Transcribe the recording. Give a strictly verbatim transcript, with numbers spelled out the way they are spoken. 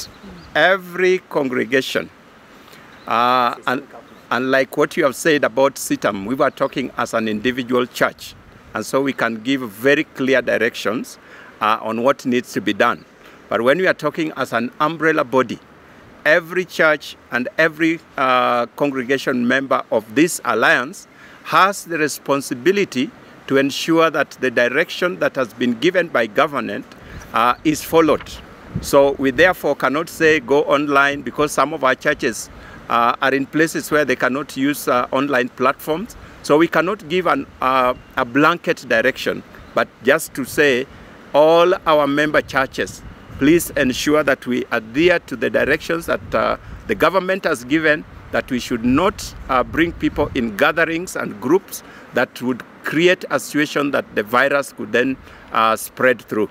that every congregation, uh, and, and like what you have said about C I T A M, we were talking as an individual church, and so we can give very clear directions uh, on what needs to be done. But when we are talking as an umbrella body, every church and every uh, congregation member of this alliance has the responsibility to ensure that the direction that has been given by government uh, is followed. So we therefore cannot say go online, because some of our churches uh, are in places where they cannot use uh, online platforms. So we cannot give an, uh, a blanket direction, but just to say all our member churches, please ensure that we adhere to the directions that uh, the government has given, that we should not uh, bring people in gatherings and groups that would create a situation that the virus could then uh, spread through.